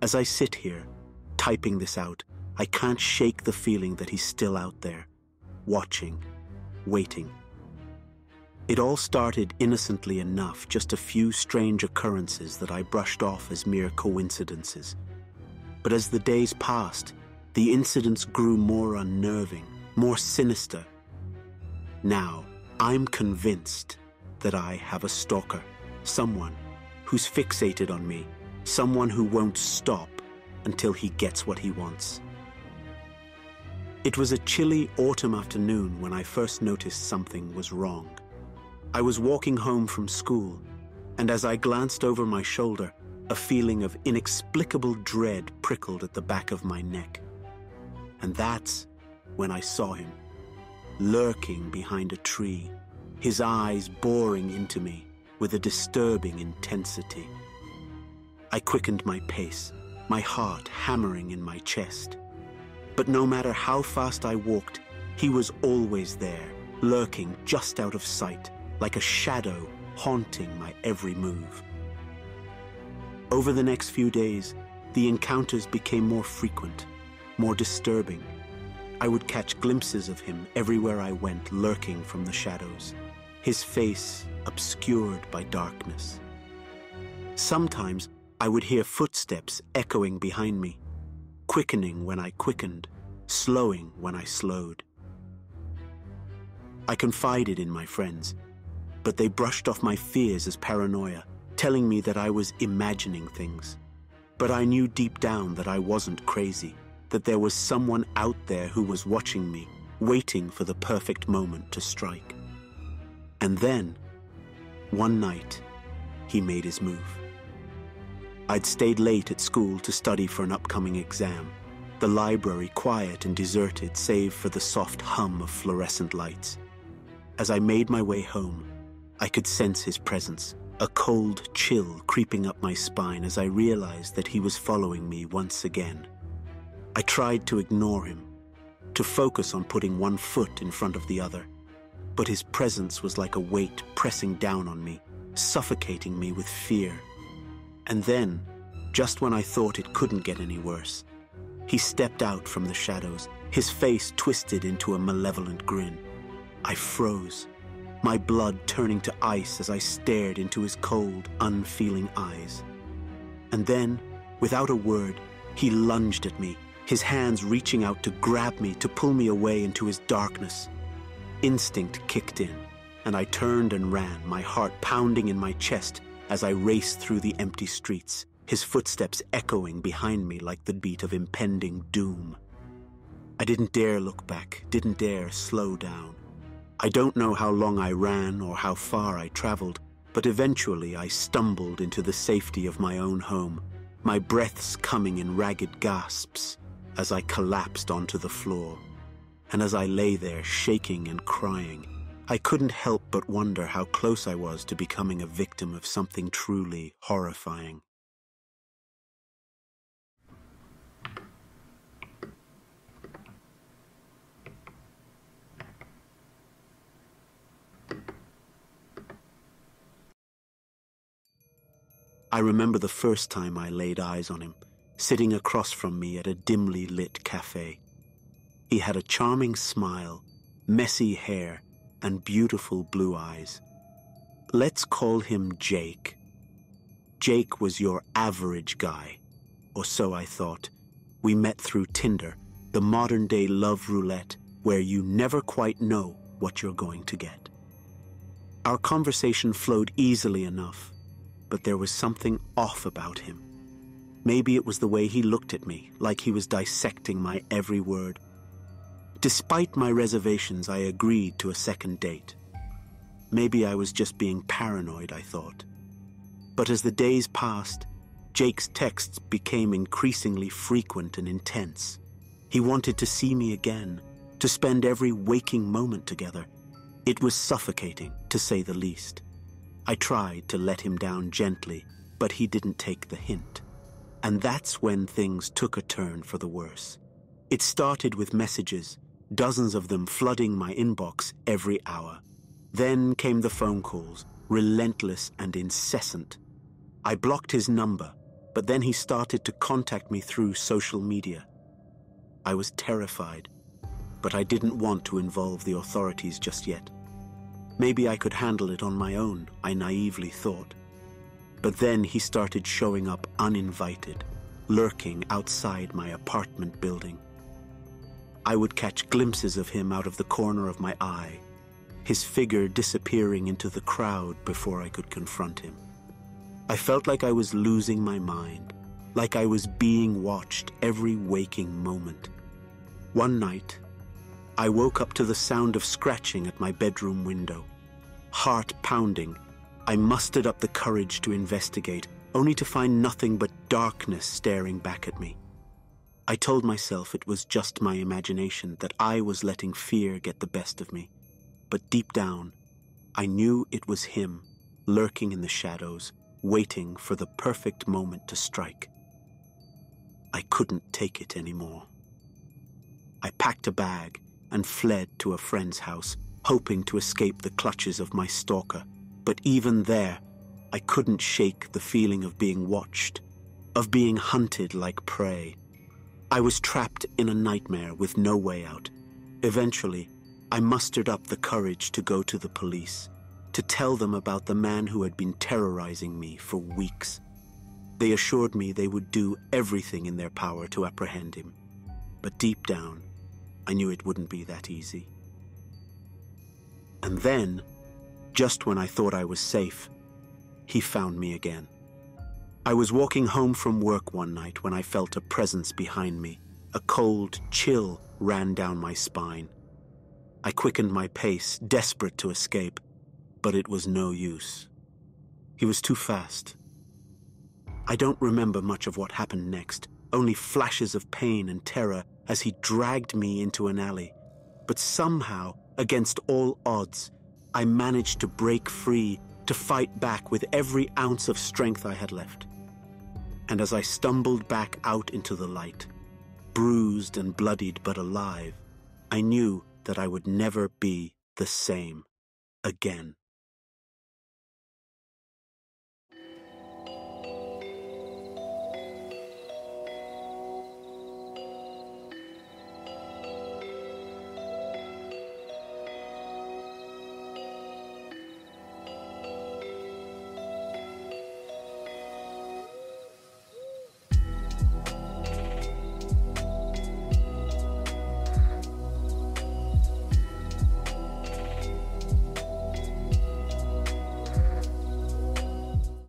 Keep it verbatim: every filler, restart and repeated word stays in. As I sit here, typing this out, I can't shake the feeling that he's still out there, watching, waiting. It all started innocently enough, just a few strange occurrences that I brushed off as mere coincidences. But as the days passed, the incidents grew more unnerving, more sinister. Now, I'm convinced that I have a stalker, someone who's fixated on me, someone who won't stop until he gets what he wants. It was a chilly autumn afternoon when I first noticed something was wrong. I was walking home from school, and as I glanced over my shoulder, a feeling of inexplicable dread prickled at the back of my neck. And that's when I saw him, lurking behind a tree, his eyes boring into me with a disturbing intensity. I quickened my pace, my heart hammering in my chest. But no matter how fast I walked, he was always there, lurking just out of sight, like a shadow haunting my every move. Over the next few days, the encounters became more frequent, more disturbing. I would catch glimpses of him everywhere I went, lurking from the shadows, his face obscured by darkness. Sometimes I would hear footsteps echoing behind me, quickening when I quickened, slowing when I slowed. I confided in my friends, but they brushed off my fears as paranoia, telling me that I was imagining things. But I knew deep down that I wasn't crazy, that there was someone out there who was watching me, waiting for the perfect moment to strike. And then, one night, he made his move. I'd stayed late at school to study for an upcoming exam, the library quiet and deserted save for the soft hum of fluorescent lights. As I made my way home, I could sense his presence, a cold chill creeping up my spine as I realized that he was following me once again. I tried to ignore him, to focus on putting one foot in front of the other, but his presence was like a weight pressing down on me, suffocating me with fear. And then, just when I thought it couldn't get any worse, he stepped out from the shadows, his face twisted into a malevolent grin. I froze, my blood turning to ice as I stared into his cold, unfeeling eyes. And then, without a word, he lunged at me, his hands reaching out to grab me, to pull me away into his darkness. Instinct kicked in, and I turned and ran, my heart pounding in my chest as I raced through the empty streets, his footsteps echoing behind me like the beat of impending doom. I didn't dare look back, didn't dare slow down. I don't know how long I ran or how far I traveled, but eventually I stumbled into the safety of my own home, my breaths coming in ragged gasps as I collapsed onto the floor. And as I lay there shaking and crying, I couldn't help but wonder how close I was to becoming a victim of something truly horrifying. I remember the first time I laid eyes on him, sitting across from me at a dimly lit cafe. He had a charming smile, messy hair, and beautiful blue eyes. Let's call him Jake. Jake was your average guy, or so I thought. We met through Tinder, the modern-day love roulette where you never quite know what you're going to get. Our conversation flowed easily enough, but there was something off about him. Maybe it was the way he looked at me, like he was dissecting my every word. Despite my reservations, I agreed to a second date. Maybe I was just being paranoid, I thought. But as the days passed, Jake's texts became increasingly frequent and intense. He wanted to see me again, to spend every waking moment together. It was suffocating, to say the least. I tried to let him down gently, but he didn't take the hint. And that's when things took a turn for the worse. It started with messages, dozens of them flooding my inbox every hour. Then came the phone calls, relentless and incessant. I blocked his number, but then he started to contact me through social media. I was terrified, but I didn't want to involve the authorities just yet. Maybe I could handle it on my own, I naively thought. But then he started showing up uninvited, lurking outside my apartment building. I would catch glimpses of him out of the corner of my eye, his figure disappearing into the crowd before I could confront him. I felt like I was losing my mind, like I was being watched every waking moment. One night, I woke up to the sound of scratching at my bedroom window. Heart pounding, I mustered up the courage to investigate, only to find nothing but darkness staring back at me. I told myself it was just my imagination, that I was letting fear get the best of me. But deep down, I knew it was him, lurking in the shadows, waiting for the perfect moment to strike. I couldn't take it anymore. I packed a bag and fled to a friend's house, hoping to escape the clutches of my stalker. But even there, I couldn't shake the feeling of being watched, of being hunted like prey. I was trapped in a nightmare with no way out. Eventually, I mustered up the courage to go to the police, to tell them about the man who had been terrorizing me for weeks. They assured me they would do everything in their power to apprehend him. But deep down, I knew it wouldn't be that easy. And then, just when I thought I was safe, he found me again. I was walking home from work one night when I felt a presence behind me. A cold chill ran down my spine. I quickened my pace, desperate to escape, but it was no use. He was too fast. I don't remember much of what happened next, only flashes of pain and terror as he dragged me into an alley. But somehow, against all odds, I managed to break free, to fight back with every ounce of strength I had left. And as I stumbled back out into the light, bruised and bloodied but alive, I knew that I would never be the same again.